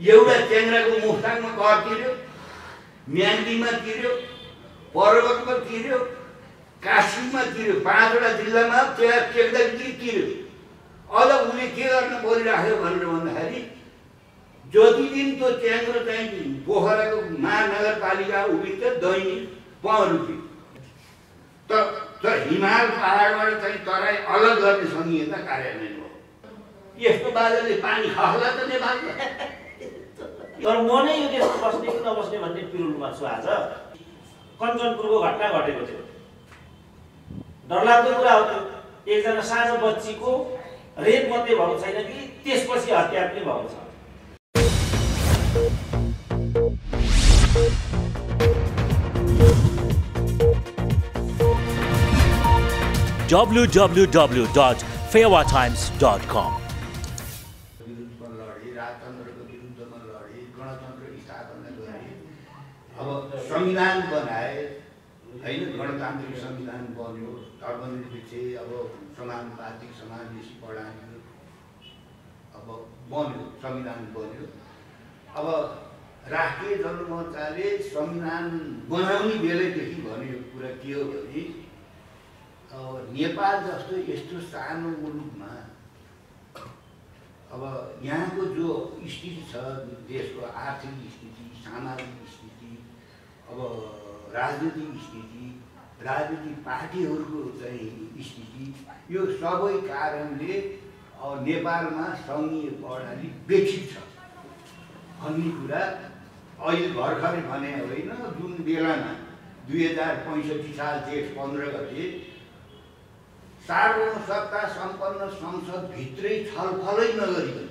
एउटा च्याङ्राको मुस्ताङमा कर तिर्यो, म्यान्डीमा तिर्यो, पर्वतमा तिर्यो, काशीमा तिर्यो, पाँचवटा जिल्लामा तयार चेक्दा तिर्यो। अब उले के गर्न बोलिराख्यो भनेर भन्दाखेरि जति दिन त्यो च्याङ्रो चाहिँ पोखराको महानगरपालिका उभिन्छ दैनिक 5 रुपैयाँ। तर हिमाल पहाडबाट चाहिँ तराई अलग गर्ने संहिता कार्यान्वयन हो। यस्तो बाजाले पानी खस्ला त नेपालमा। तर म नै यो देश बस्ने कि नबस्ने भन्ने पिरुलमा छु। आज कञ्चनपुरको घटना घटेको थियो, डरलाग्दो कुरा हो। एकजना सानो बच्चीको रेप मात्रै भएको छैन कि त्यसपछि हत्या पनि भएको छ। www.fewatimes.com अब संविधान बनाए होइन, गणतान्त्रिक संविधान बन्यो। तटबन्दी अब समानुपातिक समावेशी प्रणाली अब बन्यो, संविधान बन्यो। अब राष्ट्रिय जनमोर्चाले संविधान बनाउने बेलैदेखि भन्ने कुरा के हो भने अब नेपाल जस्तो यस्तो सानो मुलुकमा अब यहाँको जो स्थिति छ, देशको आर्थिक स्थिति, सामाजिक स्थिति, अब राजनीतिक स्थिति, राजनीतिक पार्टीहरूको चाहिँ स्थिति, यो सबै कारणले अब नेपालमा सङ्घीय प्रणाली बेचित छ भन्ने कुरा अहिले भर्खरै भने होइन। जुन बेलामा 2065 साल जेठ 15 गते सार्वभौम सत्ता सम्पन्न संसद भित्रै छलफलै नगरिकन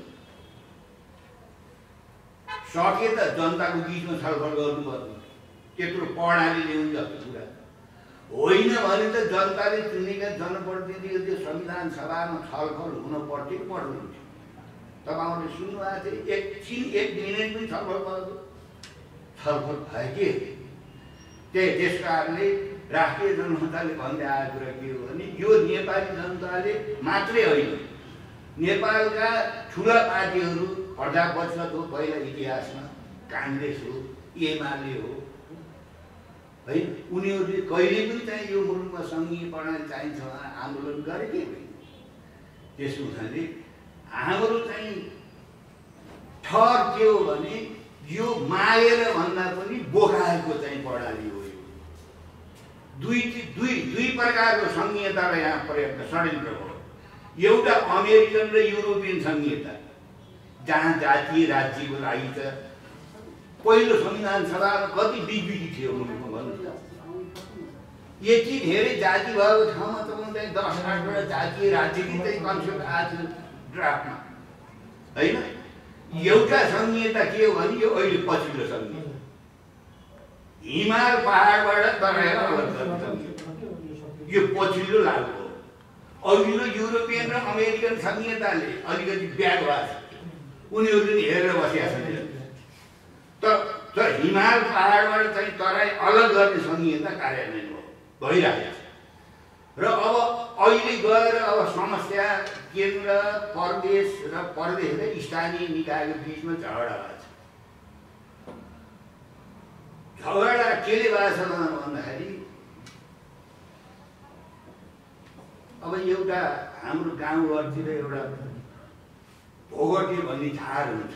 सके त जनताको बिचमा छलफल गर्नुपर्ने, त्यत्रो प्रणाली ल्याउने जस्तो कुरा होइन भने त जनताले चुनेका जनप्रतिनिधिको त्यो संविधान सभामा छलफल हुनुपर्थ्यो, पढ्नुहुन्थ्यो। तपाईँहरूले सुन्नुभएको थियो एकछिन 1 मिनेट पनि छलफल भयो कि? त्यस कारणले राष्ट्रिय जनताले भन्दै आएको कुरा के हो भने यो नेपाली जनताले मात्रै होइन, नेपालका ठुला पार्टीहरू, प्रजा परिषद हो पहिला इतिहासमा, काङ्ग्रेस हो, एमाले हो होइन, उनीहरूले कहिले पनि चाहिँ यो मुलुकमा सङ्घीय प्रणाली चाहिन्छ भनेर आन्दोलन गरेकै होइन। त्यसो हुनाले हाम्रो चाहिँ ठहर के हो भने यो मागेर भन्दा पनि बोकाएको चाहिँ प्रणाली हो। दुई प्रकारको संघीयता र यहाँ प्रयोग षड्यन्त्र हो। एउटा अमेरिकन र युरोपियन संघीयता, जहाँ जातीय राज्यको लागि त पहिलो संविधान सभामा कति बिग्बिजी थियो मुलुकमा भन्नु, यति धेरै जाति भएको ठाउँमा तपाईँ 10-8 वटा जातीय राज्यको चाहिँ कन्सेप्ट आज ड्राफ्टमा होइन। एउटा संघीयता के हो भने यो अहिले पछिल्लो संघीयता, हिमाल पहाडबाट तराई अलग गर्ने यो पछिल्लो लागू हो। अघिल्लो युरोपियन र अमेरिकन संहिताले अलिकति व्यागवाद उनीहरूले नि हेरेर बसेका छन्। तर हिमाल पहाडबाट चाहिँ तराई अलग गर्ने संहिता कार्यान्वयन भइरहेको छ। र अब अहिले गएर अब समस्या केन्द्र प्रदेश र प्रदेश र स्थानीय निकायको बिचमा झगडा भएको छ। झगडा केले भएको छ भन्दाखेरि अब एउटा हाम्रो गाउँघरतिर एउटा भोगटे भन्ने झार हुन्छ,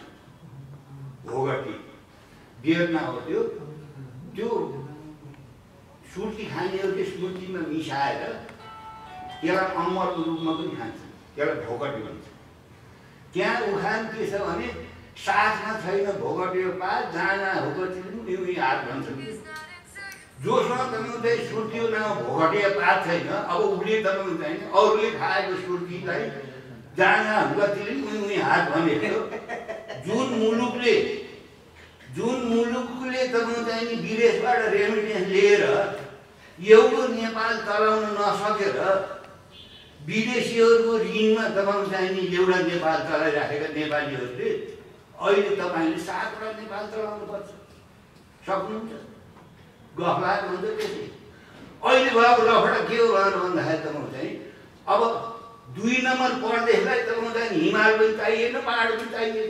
भोगटे बेर्ना हो त्यो सुर्ती खानेहरूले सुर्तीमा मिसाएर त्यसलाई अम्बरको रूपमा पनि खान्छन्, त्यसलाई भोगटे भन्छ। त्यहाँ उखान के छ भने साथमा छैन भोगटेको पात, जाना भोगटे तिमी हात भन्छ। जोसँग तपाईँ सुर्तीको नाम भोगटे पात छैन, अब उसले तपाईँ चाहिँ अरूले खाएको सुर्तीलाई जाना हुँदाखेरि उनी हात भनेको। जुन मुलुकले तपाईँ चाहिँ विदेशबाट रेमिटेन्स लिएर एउटा नेपाल चलाउन नसकेर विदेशीहरूको ऋणमा तपाईँ चाहिँ एउटा नेपाल चलाइराखेका नेपालीहरूले अहिले तपाईँले 7 वटा नेपाल चलाउनुपर्छ, सक्नुहुन्छ गफलात हुन्छ। त्यसै अहिले भएको लफडा के हो भनेर भन्दाखेरि तपाईँ चाहिँ अब 2 नम्बर प्रदेशलाई तपाईँ चाहिँ हिमाल पनि चाहिएन, पहाड पनि चाहिएन।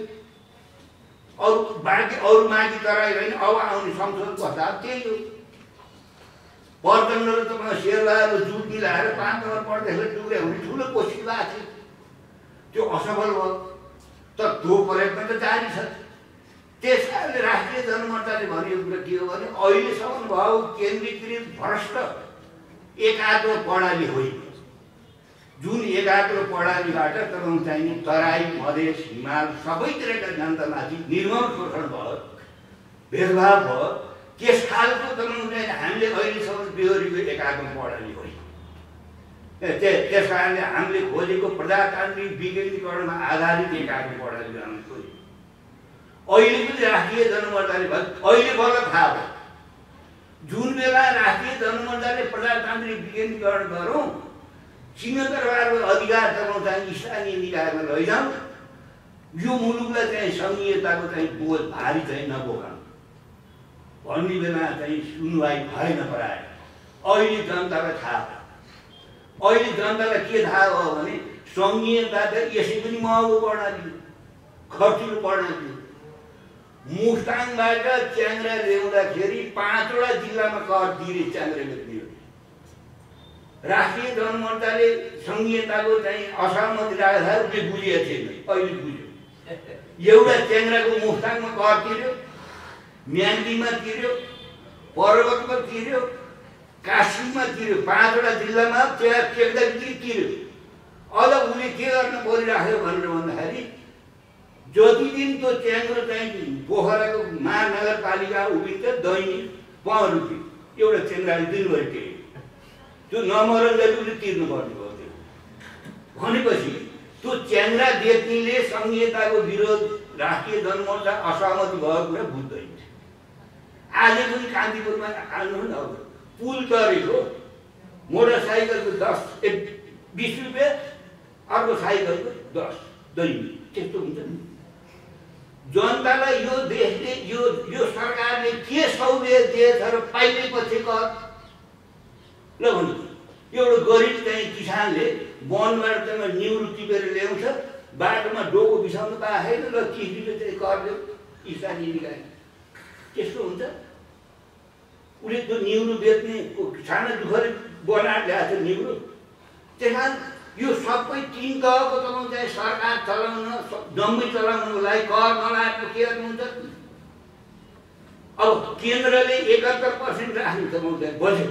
अरू बाँकी अरू माथि तराई होइन अब आउने संसद पश्चात त्यही हो। पर्यटन तपाईँ सेयर लगाएर जुटी लगाएर 5 करोड पर्दाखेरि डुब्यो भने ठुलो कोसिस लाग्छ, त्यो असफल भयो। तर त्यो प्रयत्न त जारी छ। त्यसैले राष्ट्रिय जनमतले भन्यो कुरा के हो भने अहिलेसम्म भयो केन्द्रीकृत भ्रष्ट एकात्म प्रणाली होइन, जुन एकात्म प्रणालीबाट तपाईँ चाहिने तराई मधेस हिमाल सबैतिरका जनतामाथि निर्मम शोषण भयो, भेदभाव भयो। त्यस खालको तपाईँ चाहिँ हामीले अहिलेसम्म बिहोरेको एकात्म प्रणाली होइन। त्यस कारणले हामीले खोजेको प्रजातान्त्रिक विकेन्द्रीकरणमा आधारित एकात्म प्रणाली बनाउन खोज्यौँ। अहिले पनि राष्ट्रिय जनमतले अहिले बल्ल थाहा भयो, जुन बेला राष्ट्रिय जनमतले प्रजातान्त्रिक विकेन्द्रीकरण गरौँ सिंहदरबारको अधिकार चलाउँदा स्थानीय निकायमा लैजाउँ, यो मुलुकलाई चाहिँ सङ्घीयताको चाहिँ बोझ भारी चाहिँ नबोकाउँ भन्ने बेला चाहिँ सुनवाई भएन प्राय। अहिले जनतालाई थाहा भयो। अहिले जनतालाई के थाहा भयो भने सङ्घीयता त यसै पनि महँगो प्रणाली, खर्चिलो प्रणाली। मुस्ताङबाट च्याङ्रा ल्याउँदाखेरि 5वटा जिल्लामा कर दिए च्याङ्राले दियो। राष्ट्रिय जनमतले संघीयताको चाहिँ असहमति राख्दा उसले बुझेको थिएन, अहिले बुझ्यो। एउटा च्याङ्राको मुस्ताङमा कर तिर्यो, म्यान्डीमा तिर्यो, पर्वतमा तिर्यो, काशीमा तिर्यो, 5वटा जिल्लामा टेक्दाखेरि तिर्यो। अब उसले के गर्न परिराख्यो भनेर भन्दाखेरि जति दिन त्यो च्याङ्रो चाहिँ पोखराको महानगरपालिका उभिन्छ दैनिक 5 रुपियाँ एउटा च्याङ्राले दिनभरि तिर्यो, त्यो नमरले पनि तिर्नुपर्ने भयो। त्यो भनेपछि त्यो च्याङ्रा बेच्नेले संहिताको विरोध राष्ट्रिय जनमतले असहमति भएको कुरा बुझ्दैन। आज पनि कान्तिपुरमा आउनु न, पुल तरेको मोटरसाइकलको 10-20 रुपियाँ, अर्को साइकलको 10 दैनिक। त्यस्तो हुन्छ नि? जनतालाई यो देशले यो सरकारले के सहुलियत दिएछ र पाइलेपछि कर ल भन्नु। एउटा गरिब चाहिँ किसानले वनबाट चाहिँ निउरो टिपेर ल्याउँछ, बाटोमा डोको बिसाउनु पाएन र किस्तीले चाहिँ कर्यो स्थानीय निकाय। त्यस्तो हुन्छ? उसले त्यो निउरो बेच्ने सानो दुःखले बनाएर ल्याएको थियो निउरो। त्यस कारण यो सबै 3 तहको तपाईँ चाहिँ सरकार चलाउन जम्मै चलाउनुको लागि कर नलाएको के गर्नुहुन्छ? अब केन्द्रले 71% राख्ने तपाईँ चाहिँ बजेट,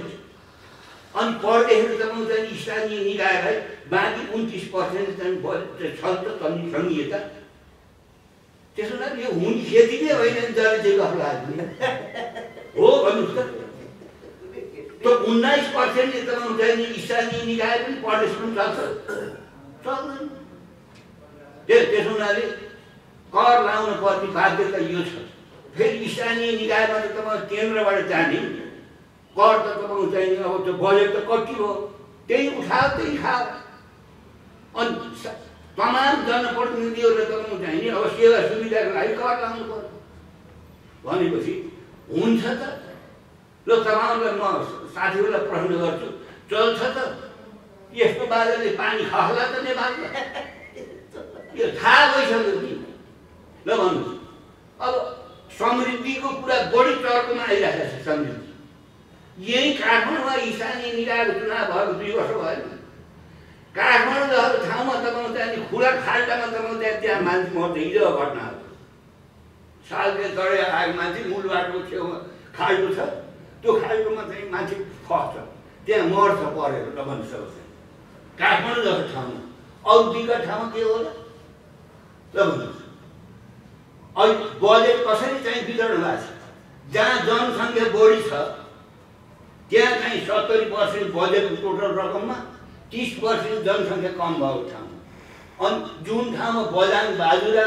अनि परदेशहरू तपाईँ चाहिँ स्थानीय निकायलाई बाँकी 29% चाहिँ सङ्घीयता। त्यसो हुँदा यो हुने खेती नै होइन नि, जसले गफ लाग्ने हो भन्नुहोस् त। त्यो 19%ले तपाईँ चाहिँ स्थानीय निकाय पनि परदेश पनि चल्छ, चल्दैन। त्यसो हुनाले कर लाउन पर्ने बाध्यता यो छ। फेरि स्थानीय निकायमा त तपाईँ केन्द्रबाट जाने कर त तपाईँ चाहिँ अब त्यो बजेट त कति हो त्यही उठाओ, त्यही खाओ। अनि तमाम जनप्रतिनिधिहरूले तपाईँ चाहिने अब सेवा सुविधाको लागि कर लाउनु पर्यो भनेपछि हुन्छ त? ल तपाईँहरूलाई म साथीहरूलाई प्रश्न गर्छु, चल्छ त? यस्तो बाजाले पानी खस्ला त नेपालमा? यो थाहा भइसक्यो कि? ल भन्नुहोस्, अब समृद्धिको कुरा बढी चर्कोमा आइरहेको छ। समृद्धि यही काठमाडौँमा स्थानीय निकायको चुनाव भएको 2 वर्ष भएन। काठमाडौँ जस्तो ठाउँमा तपाईँ चाहिँ खुला खाल्टामा तपाईँ चाहिँ त्यहाँ मान्छे मर्छ। हिजो घटना हो, सालले चढेर आएको मान्छे मूल बाटोको छेउमा खाल्टो छ, त्यो खाल्टोमा चाहिँ मान्छे खस्छ, त्यहाँ मर्छ परेर। ल भन्नुहोस्, काठमाडौँ जस्तो ठाउँमा अरू दुईका ठाउँमा के होला? ल भन्नुहोस्, अहिले बजेट कसरी चाहिँ बिगार्नु भएको छ? जहाँ जनसङ्ख्या बढी छ त्यहाँ चाहिँ 70% बजेटको टोटल रकममा 30% जनसङ्ख्या कम भएको ठाउँ। अनि जुन ठाउँमा बझाङ बाजुरा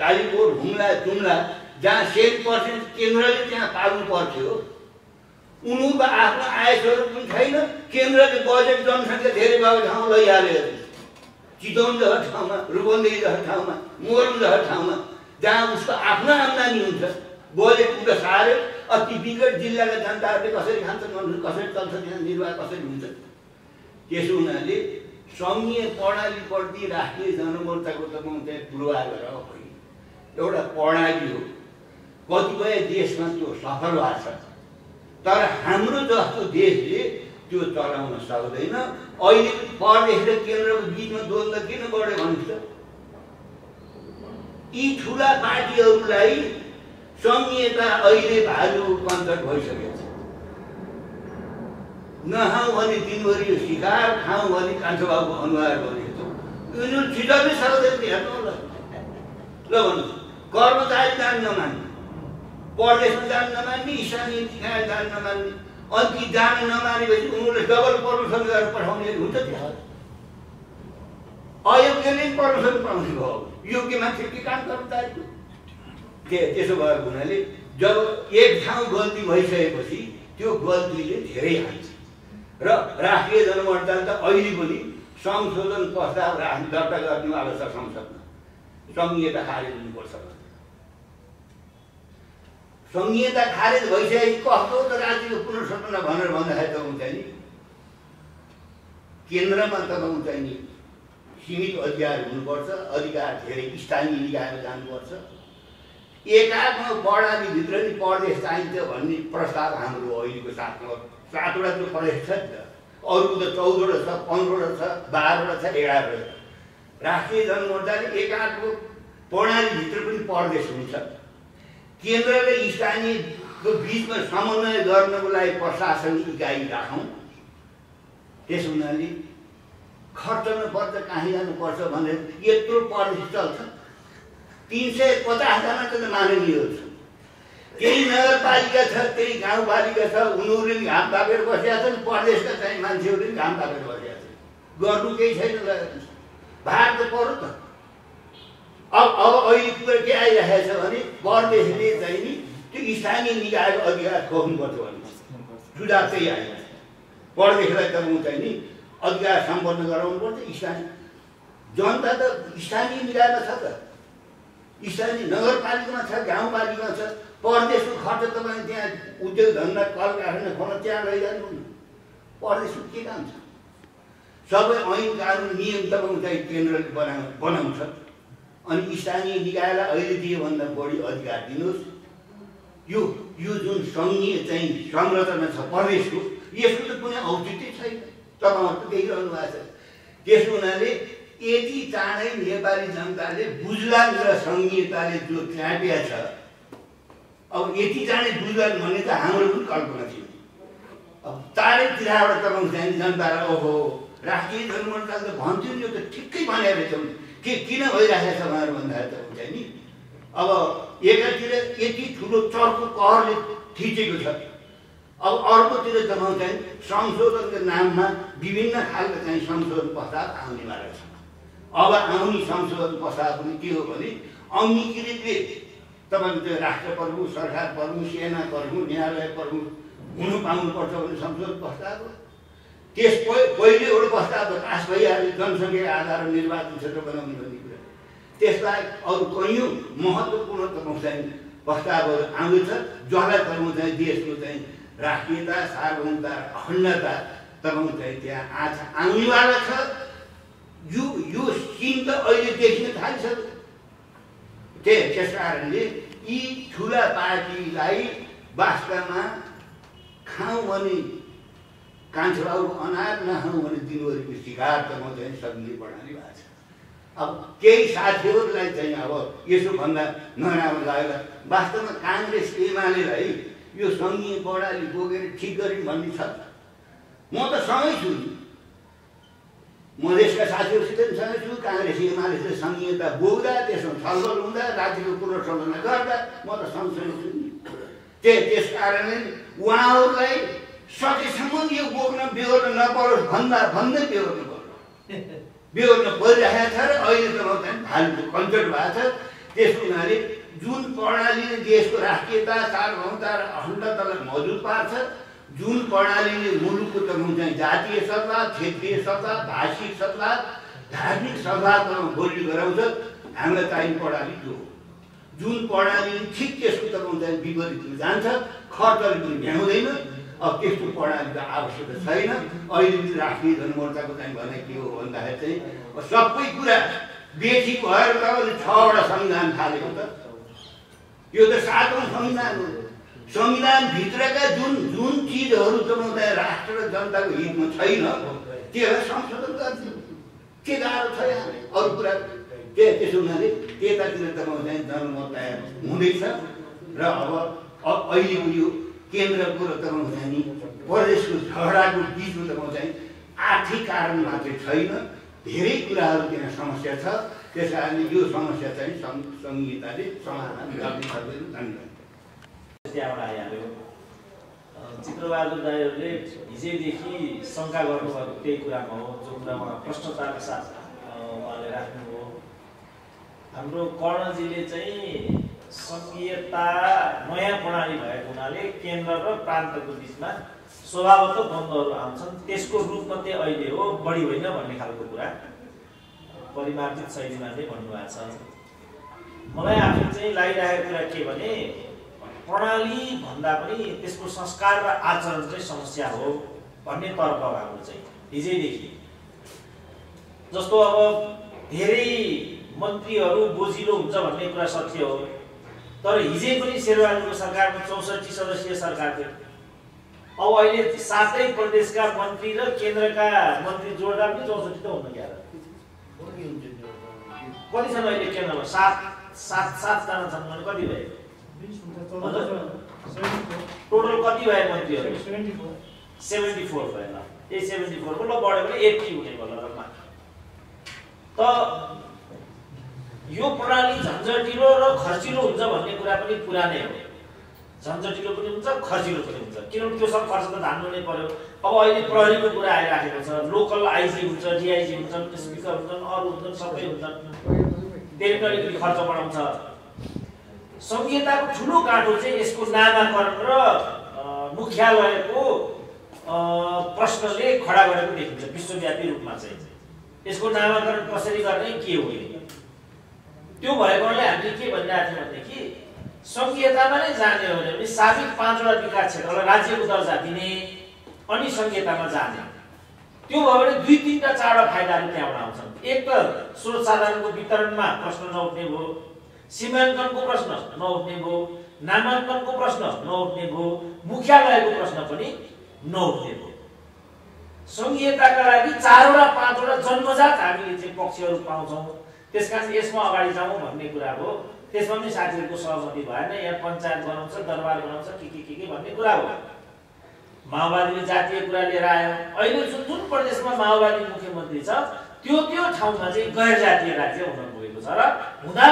कालीकोट हुम्ला जुम्ला जहाँ 100% केन्द्रले त्यहाँ पाल्नु पर्थ्यो, उनीहरूको आफ्नो आय स्रोत पनि छैन। केन्द्रले बजेट जनसङ्ख्या धेरै भएको ठाउँ लैहाल्यो। चितवन जस्तो ठाउँमा, रुपन्देही जस्तो ठाउँमा, मोरङ जस्तो ठाउँमा जहाँ उसको आफ्नो आम्दानी हुन्छ, बजेट उता सार्यो। अति विकट जिल्लाका जनताहरूले कसरी खान्छन् भन्नु, कसरी चल्छ त्यहाँ, निर्वाह कसरी हुन्छ? त्यसो हुनाले सङ्घीय प्रणालीप्रति राष्ट्रिय जनमतको तपाईँ चाहिँ पूर्वाग्रह होइन, एउटा प्रणाली हो। कतिपय देशमा त्यो सफल भएको छ, तर हाम्रो जस्तो देशले त्यो चलाउन सक्दैन। अहिले प्रदेश र केन्द्रको बीचमा द्वन्द किन बढ्यो भन्नुहुन्छ? यी ठुला पार्टीहरूलाई संहिता अहिले भालु कञ्चट भइसकेको छ। नहाउँ भने दिनभरि यो शिकार, खाउँ भने कान्छबाबुको अनुहार गरेको छौँ। यिनीहरू छिटोकै सक्दैन, हेर्नु होला। ल भन्नुहोस्, कर्मचारी जान नमान्ने, परदेशमा जान नमान्ने, स्थानीय निकाय जान नमान्ने, अति जान नमानेपछि उनीहरूले डबल प्रमोसन गरेर पठाउने हुन्छ। त्यहाँ अयोग्यले प्रमोसन पाउने भयो, योग्य मान्छे के काम कर्मचारीको? त्यसो भएको हुनाले जब एक ठाउँ गल्ती भइसकेपछि त्यो गल्तीले धेरै हान्छ। र राष्ट्रिय जनमतदान त अहिले पनि संशोधन प्रस्ताव दर्ता गर्ने आवश्यक संसदमा संहिता खारेज हुनुपर्छ। संहिता खारेज भइसकेपछि कस्तो त राज्यको पुनर्संरचना भनेर भन्दाखेरि त हुन्छ नि, केन्द्रमा त हुन्छ नि सीमित अधिकार हुनुपर्छ, अधिकार धेरै स्थानीय निकायमा जानुपर्छ। एकात्मक प्रणालीभित्र नि प्रदेश चाहिन्छ भन्ने प्रस्ताव हाम्रो अहिलेको साथमा 7वटा त्यो प्रदेश छ नि त, अरू त 14 छ, 15 छ, 12 छ, 11 छ। राष्ट्रिय जनमतदानले एकात्मक प्रणालीभित्र पनि प्रदेश हुन्छ। केन्द्र र स्थानीयको बिचमा समन्वय गर्नको लागि प्रशासनिक इकाइ राखौँ। त्यस हुनाले खर्च नपर्छ, कहीँ जानुपर्छ भनेर यत्रो प्रदेश चल्छ। 350 जना त माननीयहरू छन्, त्यही नगरपालिका छ, त्यही गाउँपालिका छ। उनीहरूले पनि घाम तापेर बसेका छन्, प्रदेशका चाहिँ मान्छेहरूले पनि घाम तापेर बसेका छन्। गर्नु केही छैन, गरेको भार त पर्यो त। अब अहिले कुरा के आइरहेको छ भने प्रदेशले चाहिँ नि त्यो स्थानीय निकायको अधिकार खोज्नुपर्छ भन्ने सुझाव चाहिँ आयो। प्रदेशलाई त चाहिँ नि अधिकार सम्पन्न गराउनुपर्छ। स्थानीय जनता त स्थानीय निकायमा छ त, स्थानीय नगरपालिकामा छ, गाउँपालिकामा छ। प्रदेशको खर्च तपाईँ त्यहाँ उद्योग धन्दा कल कारखाना खोल्न त्यहाँ लैजानुहुन्न। प्रदेशको के काम छ? सबै ऐन कानुन नियम तपाईँ केन्द्रले बनाउँछ। अनि स्थानीय निकायलाई अहिले दियोभन्दा बढी अधिकार दिनुहोस्। यो जुन सङ्घीय चाहिँ संरचना छ प्रदेशको, यसको त कुनै औचित्य छैन, तपाईँहरू देखिरहनु भएको छ। त्यस हुनाले यदि चाँडै नेपाली जनताले बुझलान् र सङ्घीयताले जो च्याँटिया छ, अब यति चाँडै बुझलान् भन्ने त हाम्रो पनि कल्पना थियो। अब चाँडै तिरबाट तपाईँ चाहिँ जनतालाई ओहो राष्ट्रिय जनमतदान त भन्थ्यो नि, यो त ठिकै भनेर रहेछौँ के किन भइरहेको छ भनेर भन्दाखेरि त हुन्छ नि। अब एकातिर यति ठुलो चर्को कहरले थिचेको छ, अब अर्कोतिर तपाईँ चाहिँ संशोधनको नाममा विभिन्न खालका चाहिँ संशोधन प्रस्ताव आउने मार्ग छ। अब आउने संशोधन प्रस्ताव पनि के हो भने अङ्गीकृतले तपाईँको त्यो राष्ट्र प्रमुख, सरकार प्रमुख, सेना प्रमुख, न्यायालय प्रमुख हुनु पाउनुपर्छ भन्ने संशोधन प्रस्ताव हो। त्यस पहिले एउटा प्रस्ताव पास भइहाल्यो, जनसङ्ख्या आधार निर्वाचन क्षेत्र बनाउने भन्ने कुरा। त्यसबाहेक अरू कयौँ महत्त्वपूर्ण तपाईँ प्रस्तावहरू आउँदैछ जसलाई तपाईँ देशको चाहिँ राष्ट्रियता, सार्वभौमता, अखण्डता तपाईँ त्यहाँ आउनेवाला छ। यो सिन त अहिले देखिन थालिसक्यो। त्यस कारणले यी ठुला पार्टीलाई वास्तवमा खाउँ भने कान्छबाबुको अनार, नखाउँ भने दिनभरिको शिकार तपाईँ चाहिँ सङ्घीय प्रणाली भएको छ। अब केही साथीहरूलाई चाहिँ अब यसो भन्दा नराम्रो लागेर वास्तवमा काङ्ग्रेस एमालेलाई यो सङ्घीय प्रणाली बोकेर ठिक गरिन् भन्ने छ। म त सँगै छु, मधेसका साथीहरूसित पनि सँगै छु। काङ्ग्रेस एमालेसित सङ्घीयता बोक्दा, त्यसमा छलफल हुँदा, राज्यको पुनर्संरचना गर्दा म त सँगसँगै छु। त्यस कारणले उहाँहरूलाई सकेसम्म यो बोक्न बेहोर्न नपरोस् भन्दै बेहोर्न परिरहेको छ र अहिले त भालुको कञ्चट भएको छ। त्यस हुनाले जुन प्रणालीले देशको राष्ट्रियता, सार्वभौमता र अखण्डतालाई मजबुत पार्छ, जुन प्रणालीले मुलुकको तपाईँ जातीय सद्भाव, क्षेत्रीय सद्भाव, भाषिक सद्भाव, धार्मिक सद्भावमा बलियो गराउँछ, हामीलाई चाहिने प्रणाली त्यो हो। जुन प्रणालीले ठिक त्यसको तपाईँ विपरीत जान्छ, खर्चले पनि भ्याउँदैन। अब त्यस्तो प्रणालीको आवश्यकता छैन। अहिले राष्ट्रिय जनमतदानको चाहिँ भनाइ के हो भन्दाखेरि चाहिँ सबै कुरा बेची भएर त अनि 6वटा संविधान थालेको त यो त 7औं संविधान हो। संविधान भित्रका जुन चीजहरु जम्मा राष्ट्र र जनताको हितमा छैन त्यसलाई संशोधन गर्नु के गाह्रो छ यहाँ। अरु कुरा के त्यसो हुनाले त्यतातिर त चाहिँ जनमत तयार हुँदैछ र अब अहिले यो केन्द्रको र चाहिँ प्रदेशको झगडाको बीचमा त चाहिँ आर्थिक कारण मात्रै छैन, धेरै कुराहरु त्यहाँ समस्या छ। त्यसैले यो समस्या चाहिँ संहिताले समाधान गर्न सक्दैन। धन्यवाद। त्यहाँ आइहाल्यो चित्रबहादुर दाइहरुले हिजैदेखि शंका गर्नुभएको त्यही कुरामा हो जो कुरामा प्रश्नताका साथ उहाँले राख्नुभयो। हाम्रो कर्णजीले चाहिँ संघीयता नयाँ प्रणाली भएको हुनाले केन्द्र र प्रान्तको बीचमा स्वभावतः द्वन्द्वहरू आउँछन्, त्यसको रूप मात्रै अहिले हो बढी होइन भन्ने खालको कुरा परिमार्जित शैलीमा चाहिँ भन्नुभएको छ। मलाई आफै चाहिँ लागिरहेको कुरा के भने प्रणाली भन्दा पनि त्यसको संस्कार र आचरण चाहिँ समस्या हो भन्ने तर्क हाम्रो चाहिँ हिजैदेखि। जस्तो अब धेरै मन्त्रीहरू बोझिलो हुन्छ भन्ने कुरा सत्य हो, तर हिजै पनि शेरबहादुरको सरकारमा 64 सदस्यीय सरकार थियो। अब अहिले सातै प्रदेशका मन्त्री र केन्द्रका मन्त्री जोड्दा पनि 64 त हुन गयो। कति छन् अहिले केन्द्रमा? सात जना छन् भने कति भए? टोटल कति भए मन्त्रीहरू? 74 भए ल। यही 74 को ल बढ्यो भने 80 हुने भयो लगभग। त यो प्रणाली झन्झटिलो र खर्चिलो हुन्छ भन्ने कुरा पनि पुरानै हो। झन्झटिलो पनि हुन्छ, खर्चिलो पनि हुन्छ, किनभने त्यो सब खर्च त धान्नु नै पर्यो। अब अहिले प्रहरीको कुरा आइराखेको छ, लोकल आइजी हुन्छ, डिआइजी हुन्छ, स्पिकर हुन्छन्, अरू हुन्छन्, सबै हुन्छन्, टेरिटोरियली खर्च बढाउँछ। संघीयताको ठुलो काँटो चाहिँ यसको नामाकरण र मुख्यालयको प्रश्नले खडा गरेको देखिन्छ विश्वव्यापी रूपमा। चाहिँ यसको नामाकरण कसरी गर्ने के हो? त्यो भएकोले हामीले के भनिरहेको थियौँ भनेदेखि संघीयतामा नै जाने हो भने साबिक 5वटा विकास क्षेत्रलाई राज्यको दर्जा दिने अनि संघीयतामा जाने। त्यो भयो भने 2-3 टा 4वटा फाइदाहरू त्यहाँबाट आउँछन्। एक त स्रोत साधनको वितरणमा प्रश्न नउठ्ने भयो, सीमाङ्कनको प्रश्न नउठ्ने भयो, नामाङ्कनको प्रश्न नउठ्ने भयो, मुख्यालयको प्रश्न पनि नउठ्ने भयो। संघीयताका लागि 4-5वटा जन्मजात हामीले चाहिँ पक्षहरू पाउँछौँ, त्यसकारण यसमा अगाडि जाउँ भन्ने कुरा हो। त्यसमा पनि साथीहरुको सहमति भएन, यहाँ पञ्चायत बनाउँछ, दरबार बनाउँछ, के भन्ने कुरा हो। माओवादीले जातीय कुरा लिएर आयो। अहिले जुन प्रदेशमा माओवादी मुख्यमन्त्री छ त्यो ठाउँमा चाहिँ गैर जातीय राज्य हुन पुगेको छ र हुँदा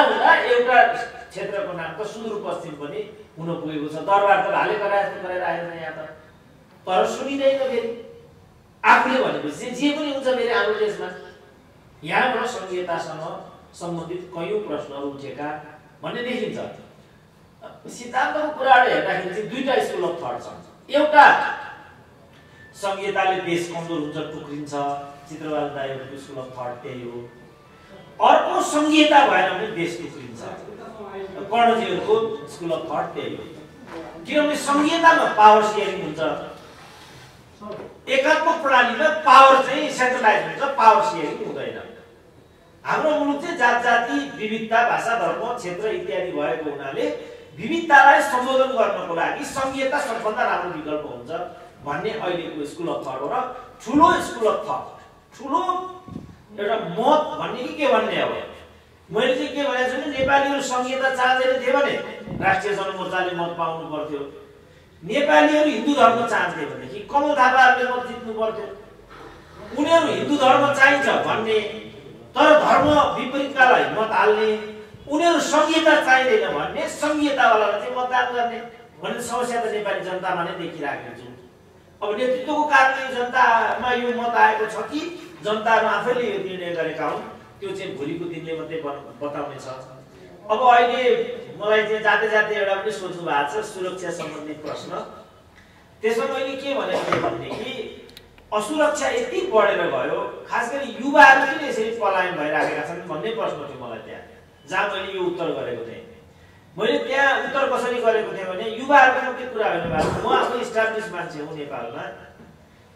एउटा क्षेत्रको नाम त सुदूरपश्चिम पनि हुन पुगेको छ। दरबार त हालै गरेर आएन यहाँ त, तर सुनिँदैन फेरि आफूले भनेपछि जे पनि हुन्छ। फेरि हाम्रो देशमा यहाँबाट संघीयतासँग सम्बन्धित कयौं प्रश्नहरू उठेका भन्ने देखिन्छ। सिद्धान्तको कुराहरू हेर्दाखेरि चाहिँ 2टा स्कुल अफ थट छन्। एउटा संघीयताले देश कमजोर हुन्छ, टुक्रिन्छ, चित्रबहादुर दाइको स्कुल अफ थट त्यही हो। अर्को संघीयता भएन भने देश टुक्रिन्छ, कर्णजीहरुको स्कुल अफ थट त्यही हो। किनभने संघीयतामा पावर सेयरिङ हुन्छ, एकात्मक प्रणालीमा पावर चाहिँ सेन्ट्रलाइज हुन्छ, पावर सेयरिङ हुँदैन। हाम्रो मुलुक चाहिँ जात जाति विविधता, भाषा, धर्म, क्षेत्र इत्यादि भएको हुनाले विविधतालाई सम्बोधन गर्नको लागि संघीयता सबभन्दा राम्रो विकल्प हुन्छ भन्ने अहिलेको स्कुल अफ थट हो। र ठुलो स्कुल अफ थट, ठुलो एउटा मत भन्ने के भन्ने हो? मैले चाहिँ के भनेको छु भने नेपालीहरू संघीयता चाहँदैन थिए भने राष्ट्रिय जनमोर्चाले मत पाउनु पर्थ्यो, नेपालीहरू हिन्दू धर्म चाहन्थे भनेदेखि कमल थापाहरूले मत जित्नु पर्थ्यो। उनीहरू हिन्दू धर्म चाहिन्छ भन्ने तर धर्म विपरीतकालाई मत हाल्ने, उनीहरू संघीयता चाहिँदैन भन्ने संघीयतावालालाई चाहिँ मतदान गर्ने भन्ने समस्या त नेपाली जनतामा नै देखिरहेको छु। अब नेतृत्वको कारणले जनतामा यो मत आएको छ कि जनतामा आफैले यो निर्णय गरेका हुन्, त्यो चाहिँ भोलिको दिनले मात्रै बताउने छ। अब अहिले मलाई चाहिँ जाँदै एउटा पनि सोध्नु भएको छ सुरक्षा सम्बन्धी प्रश्न। त्यसमा मैले के भनेको थिएँ भनेदेखि असुरक्षा यति बढेर गयो, खास गरी युवाहरू किन यसरी पलायन भइरहेका छन् भन्ने प्रश्न थियो मलाई त्यहाँ, जहाँ मैले यो उत्तर गरेको थिएँ। मैले त्यहाँ उत्तर कसरी गरेको थिएँ भने युवाहरूको मात्रै कुरा होइन, म आफ्नो इस्टाब्लिस मान्छे हुँ, नेपालमा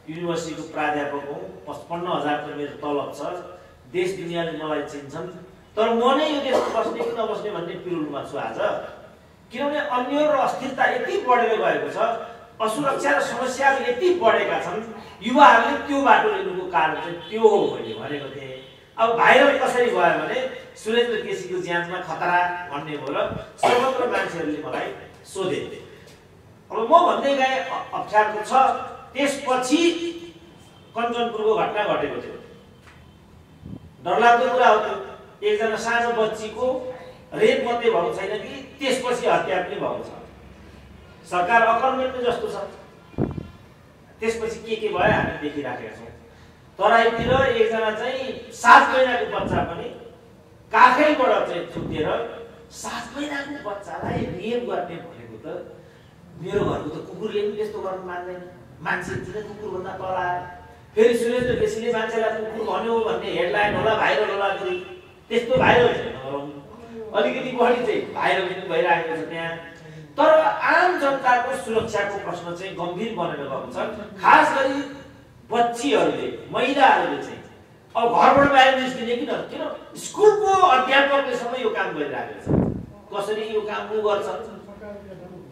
युनिभर्सिटीको प्राध्यापक हुँ, 55,000 मेरो तलब छ, देश दुनियाँले मलाई चिन्छन्, तर म नै यो देशको बस्ने कि नबस्ने भन्ने पिरुलमा छु आज किनभने अन्य र अस्थिरता यति बढेर गएको छ असुरक्षा र समस्याहरु यति बढेका छन् युवाहरुले त्यो बाटो लिनुको कारण चाहिँ त्यो हो भनेको थिए। अब भाइरल कसरी भयो भने सुरेन्द्र केसीको ज्यानमा खतरा भन्ने हो र सर्वत्र मान्छेहरुले मलाई सोधे। अब म भन्दै गए अप्ठ्यारो छ। त्यसपछि कञ्चनपुरको घटना घटेको थियो, डरलाग्दो कुरा हो त्यो। एकजना सानो बच्चीको रेप मात्रै भएको छैन कि त्यसपछि हत्या पनि भएको छ। सरकार अकर्मण्य जस्तो छ। त्यसपछि के भयो हामी देखिराखेका छौँ। तराईतिर एकजना चाहिँ 7 महिनाको बच्चा पनि काखैबाट चाहिँ थुतेर 7 महिनाको बच्चालाई रेप गर्ने भनेको त मेरो घरको त कुकुरले पनि त्यस्तो गर्न मान्दैन। मान्छेतिर कुकुरभन्दा तल आयो। फेरि सुरेन्द्र केसीले मान्छेलाई कुकुर भन्यो भन्ने हेडलाइन होला, भाइरल होला फेरि। त्यस्तो भाइरल छैन, अलिकति बढी चाहिँ भाइरल भइरहेको छ त्यहाँ। तर आम जनताको सुरक्षाको प्रश्न चाहिँ गम्भीर बनेर गएको छ। खास गरी बच्चीहरूले, महिलाहरूले चाहिँ अब घरबाट बाहिर निस्किने कि किन स्कुलको अध्यापकलेसम्म यो काम गरिरहेको छ। कसरी यो काम गर्छ?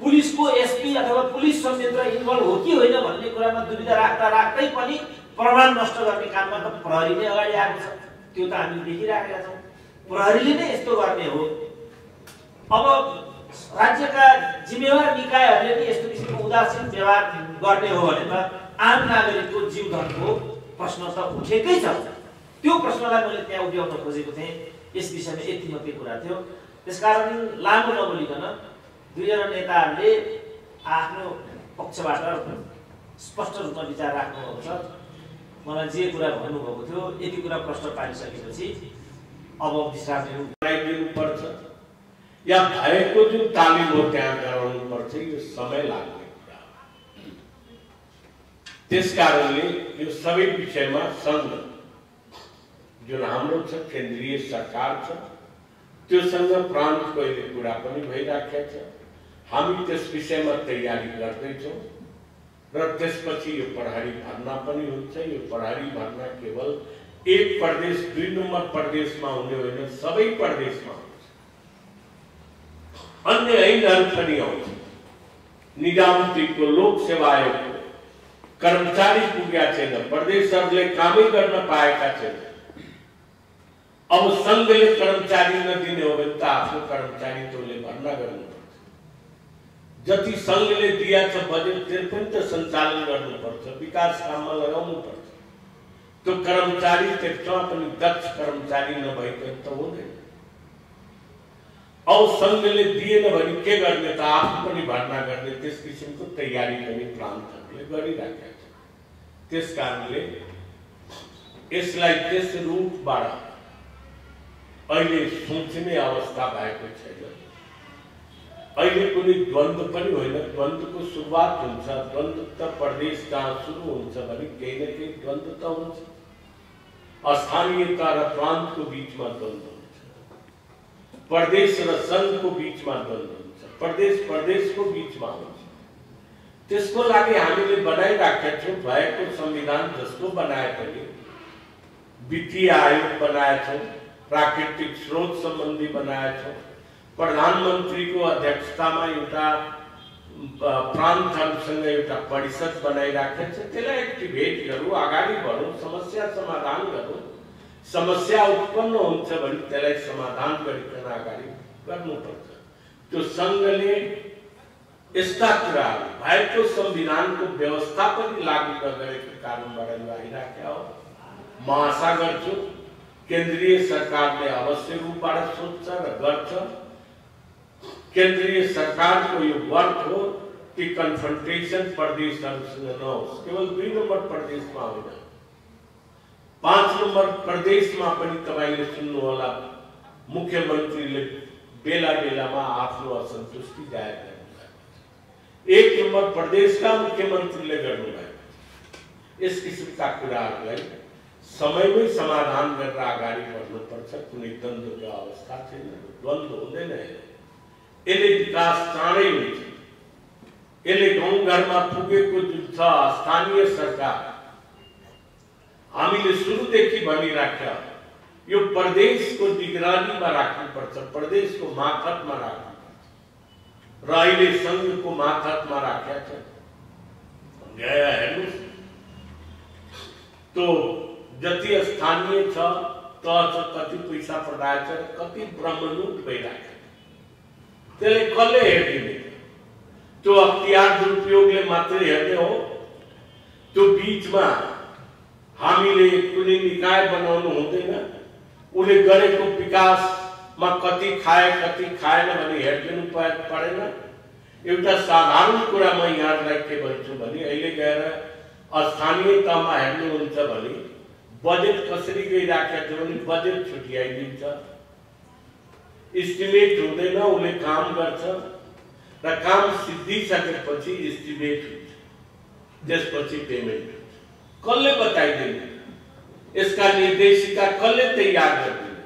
पुलिसको एसपी अथवा पुलिस संयन्त्र इन्भल्भ हो कि होइन भन्ने कुरामा दुविधा राख्दा राख्दै पनि प्रमाण नष्ट गर्ने काममा त प्रहरी नै अगाडि आएको छ। त्यो त हामीले देखिराखेका छौँ। प्रहरीले नै यस्तो गर्ने हो। अब राज्यका जिम्मेवार निकायहरूले पनि यस्तो किसिमको उदासीन व्यवहार गर्ने हो भने त आम नागरिकको जीवधनको प्रश्न त उठेकै छ। त्यो प्रश्नलाई मैले त्यहाँ उठाउन खोजेको थिएँ। यस विषयमा यति मात्रै कुरा थियो। त्यसकारण लामो नबोलिकन दुईजना नेताहरूले आफ्नो पक्षबाट स्पष्ट रूपमा विचार राख्नुभएको छ। मलाई जे कुरा भन्नुभएको थियो यति कुरा प्रश्न पारिसकेपछि अब विश्राम दिनुपर्छ या भएको जुन तालिम हो त्यहाँ गराउनुपर्छ। यो समय लाग्ने कुरा हो। त्यसकारणले यो सबै विषयमा सङ्घ जुन हाम्रो छ, केन्द्रीय सरकार छ, त्योसँग प्रान्त कोहीले कुरा पनि भइराखेको छ। हामी त्यस विषयमा तयारी गर्दैछौँ र त्यसपछि यो प्रहरी भर्ना पनि हुन्छ। यो प्रहरी भर्ना केवल एक प्रदेश, 2 नम्बर प्रदेशमा हुने होइन, सबै प्रदेशमा हुन्छ। अन्य ऐनहरू पनि आउँछ। निजामतीको लोक सेवा आयोगको कर्मचारी पुगेका छैन, प्रदेशहरूले कामै गर्न पाएका छैन। अब संघले कर्मचारी नदिने हो भने त आफ्नो कर्मचारी तँले भर्ना गर्नुपर्छ। जति संघले दिया छ बजेट त्यो पनि त सञ्चालन गर्नुपर्छ, विकास काममा लगाउनुपर्छ। त्यो कर्मचारी त्यसमा पनि दक्ष कर्मचारी नभएको त हुँदैन। अब संघले दिएन भने के गर्ने त आफू पनि भर्ना गर्ने। त्यस किसिमको तयारी पनि प्रान्तहरूले गरिराखेका छन्। त्यस कारणले यसलाई त्यस रूपबाट अहिले सोच्ने अवस्था भएको छैन। अहिले कुनै द्वन्द्व पनि होइन। द्वन्द्वको सुरुवात हुन्छ। द्वन्द्व त प्रदेश कहाँ सुरु हुन्छ भने केही न केही द्वन्द्व त हुन्छ। स्थानीयता र प्रान्तको बिचमा द्वन्द्व हुन्छ, प्रदेश र सङ्घको बिचमा द्वन्द्व हुन्छ, प्रदेश प्रदेशको बिचमा हुन्छ। त्यसको लागि हामीले बनाइराखेका छौँ। भएको संविधान जस्तो बनाए पनि वित्तीय आयोग बनाएछौँ, प्राकृतिक स्रोत संबंधी बनाया छो, प्रधानमंत्री को अध्यक्षता में एउटा प्रान्तहरुसँग एउटा परिषद बनाई राखेको छ। त्यसलाई एक्टिभेट गरौँ, अगाडि बढौँ, समस्या समाधान गरौँ। समस्या उत्पन्न हुन्छ भने त्यसलाई समाधान गरिकन अगाडि गर्नुपर्छ। त्यो संघले यस्ता कुराहरू भएको संविधानको व्यवस्था पनि लागू नगरेको कारणबाट यो आइराखेको हो। म आशा गर्छु केन्द्रीय सरकारले अवश्य रूपबाट सोच्छ र गर्छ। केन्द्रीय सरकारको यो वर्क हो कि कन्फ्रन्टेसन प्रदेशहरूसँग नहोस्। केवल 2 नम्बर प्रदेशमा होइन, 5 नम्बर प्रदेशमा पनि तपाईँले सुन्नुहोला मुख्यमन्त्रीले बेला बेलामा आफ्नो असन्तुष्टि जाहेर गर्नुभएको। 1 नम्बर प्रदेशका मुख्यमन्त्रीले गर्नुभएको। यस किसिमका कुराहरूलाई समयमै समाधान गरेर अगाडि बढ्नुपर्छ। कुनै द्वन्द्वको अवस्था छैन, द्वन्द्व हुँदैन। यसले विकास चाँडै हुन्छ। यसले गाउँ घरमा पुगेको जुन छ स्थानीय सरकार, हामीले सुरुदेखि भनिराख्या यो प्रदेश को निगरानी में राखी पड़, प्रदेश को मार्फत में राखी पड़, राइले संघ को मार्फत में राख्या है। तो जति स्थानीय कति पैसा प्रदाय कति ब्रह्मलूट भइराखेको कसले हेर्दिने? तो अख्तियार दुरुपयोगले मात्रै हेर्ने हो। तो बीचमा हामीले कुनै निकाय बनाउनु हुँदैन, उले गरेको विकासमा कति खाएन भने हेर्दिनु परेन। एउटा साधारण कुरा म यहाँलाई के भन्छु भने अहिले गएर स्थानीय तहमा हेर्नुहुन्छ भने बजेट कसरी गइराखेको छ भने बजेट छुट्याइदिन्छ, इस्टिमेट हुँदैन, उसले काम गर्छ र काम सिद्धिसकेपछि इस्टिमेट हुन्छ, त्यसपछि पेमेन्ट हुन्छ। कसले बताइदिने? यसका निर्देशिका कसले तयार गरिदिने?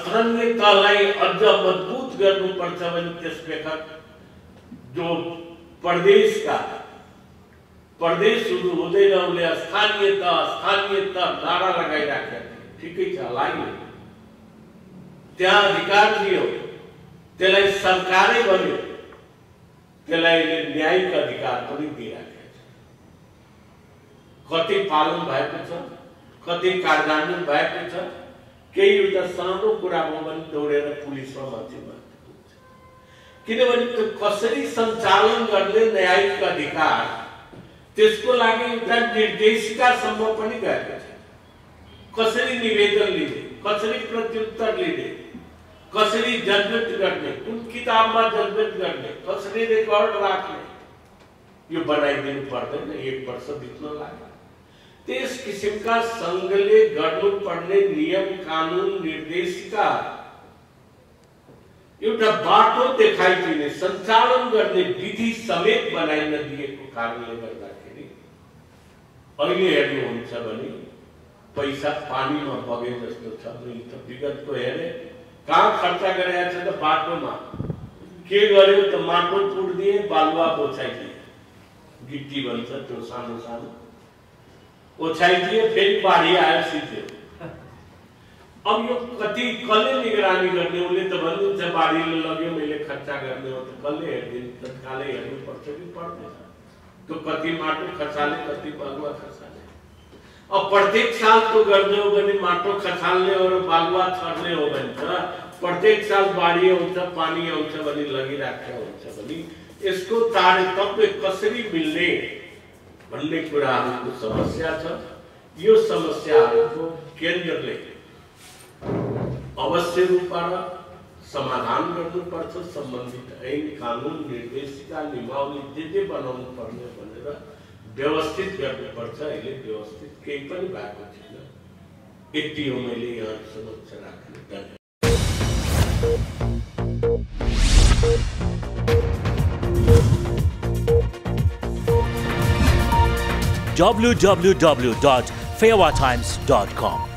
स्थानीय तहलाई अझ मजबुत गर्नुपर्छ भने त्यसबेखत जो प्रदेशका प्रदेश शुरू होते उसे स्थानीयता नारा लगाई राखे, ठीक है, हलाइए त्या अधिकार लियो, त्यसलाई सरकारै बन्यो, त्यसलाई न्यायिक अधिकार पनि दिइराखे। कति पालन भएको छ, कति कार्यान्वयन भएको छ, केही एउटा सानो कुरा हो भने दौडेर पुलिसमा माथिमा, किनभने त्यो कसरी सञ्चालन गर्ने न्यायिक अधिकार त्यसको लागि एउटा निर्देशिकासम्म पनि गएको छ। कसरी निवेदन लिने, कसरी प्रत्युत्तर लिने, कसरी जजमेंट गर्ने, कुन किताबमा जजमेंट गर्ने, कसरी रेकर्ड राख्ने, यो बनाइदिनु पर्दैन। एक वर्ष बित्न लाग्यो। त्यस किसिमका संघले गर्नुपर्ने नियम कानून निर्देशिका एउटा बाटो देखाइदिने, सञ्चालन गर्ने विधि समेत बनाइन दिएको कारणले गर्दा अहिले हेर्नुहुन्छ भने पैसा पानीमा बगे जस्तो छ। विगतको हेरे कहाँ खर्चा गरेका छ त बाटोमा के गर्यो त माटो पुट दिए, बालुवा ओछाइ दिए, गिट्टी भन्छ त्यो सानो सानो ओछाइ दिए, फेरि बाढी आयो सिज्यो। अब यो कति कसले निगरानी गर्ने? उसले त भन्नुहुन्छ बाढीले लग्यो मैले खर्चा गर्ने हो, त कसले हेर्दिने? तत्कालै हेर्नुपर्छ कि पर्दैन? तो कति माटो खसाले, कति बालुवा खसाले। अब प्रत्येक साल तो गर्ने हो भने माटो खसाल्ने हो र बालुवा छर्ने हो भने प्रत्येक साल बाढी आउँछ, पानी आउँछ भने लगिराख्या हुन्छ भने यसको तारतम्य कसरी मिल्ने भन्ने कुराहरुको समस्या छ। यो समस्याहरुको केन्द्रले अवश्य रूपमा समाधान गर्नुपर्छ। सम्बन्धित ऐन कानून निर्देशिका नियमावली जे जे बनाउनु पर्ने भनेर व्यवस्थित गर्नुपर्छ। अहिले व्यवस्थित केही पनि भएको छैन। यति हो मैले यहाँ समक्ष राख्नु। धन्यवाद। www.fewatimes.com